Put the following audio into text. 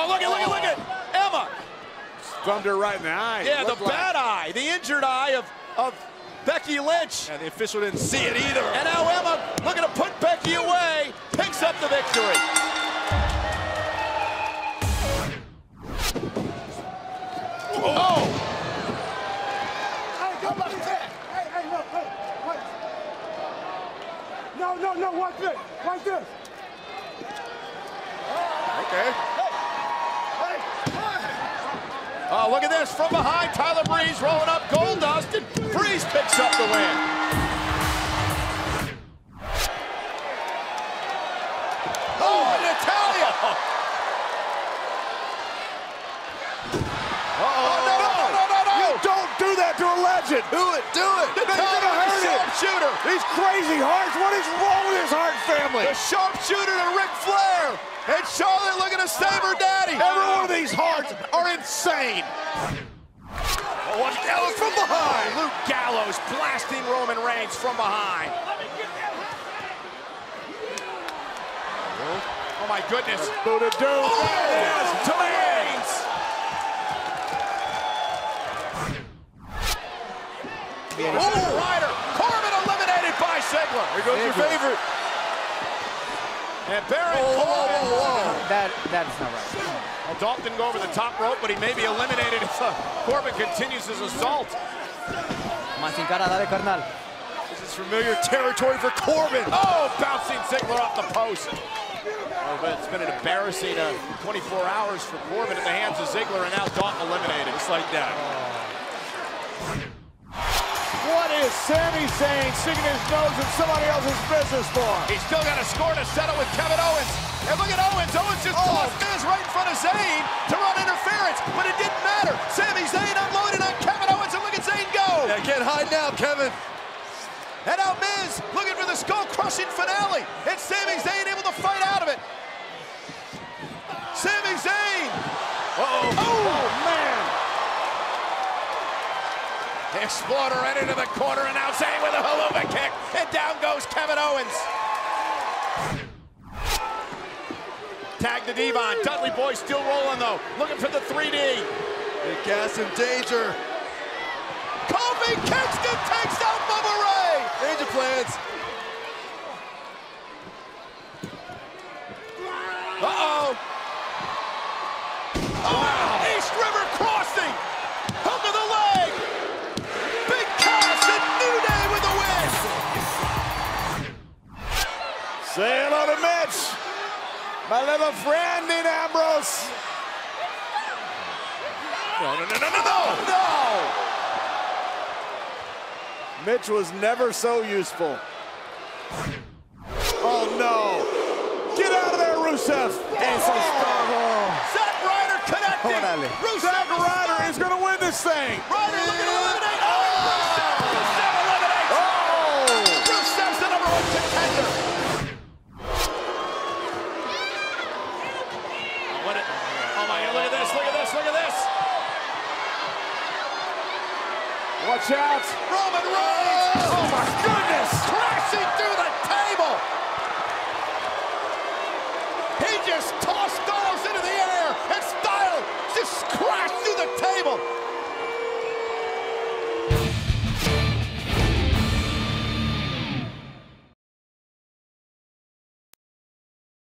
Oh, look at Emma. Thumbed her right in the eye. Yeah, the bad eye, the injured eye of Becky Lynch. And the official didn't see it either. And now Emma, looking to put Becky away, picks up the victory. Oh! Hey, come on, man. Hey, no, hey, wait. No, watch this. Watch this. Okay. Oh, look at this. From behind, Tyler Breeze rolling up Goldust, and Breeze picks up the win. Do it, do it. He's gonna hurt him. Sharpshooter. These crazy hearts. What is wrong with this Hart family? The sharpshooter to Ric Flair. And Charlotte looking to save her daddy. Every one of these hearts are insane. Oh, what Gallows from behind. Luke Gallows blasting Roman Reigns from behind. Oh, my goodness. Oh, Ryder! Corbin eliminated by Ziggler. Here goes your favorite. And Baron Corbin. That's not right. Well, Dalton go over the top rope, but he may be eliminated if Corbin continues his assault. This is familiar territory for Corbin. Oh, bouncing Ziggler off the post. Oh, but it's been an embarrassing 24 hours for Corbin in the hands of Ziggler, and now Dalton eliminated. Just like that. What is Sami Zayn sticking his nose in somebody else's business for? He's still got a score to settle with Kevin Owens. And look at Owens. Owens just tossed Miz right in front of Zayn to run interference, but it didn't matter. Sami Zayn unloaded on Kevin Owens, and look at Zayn go. Yeah, can't hide now, Kevin. And now Miz looking for the skull-crushing finale, and Sami Zayn able to fight out of it. Sami Zayn. Oh man. Exploder right into the corner, and now Zayn with a haluva kick, and down goes Kevin Owens. Tag to Devon. Dudley Boy still rolling though, looking for the 3D. Big gas in danger. Kofi Kingston takes out Bubba Ray. Danger plans. Say hello to Mitch, my little friend in Ambrose. No. Mitch was never so useful. Oh no. Get out of there, Rusev. Zack Ryder connected. Rusev. Zack Ryder is going to win this thing. Ryder looking to eliminate.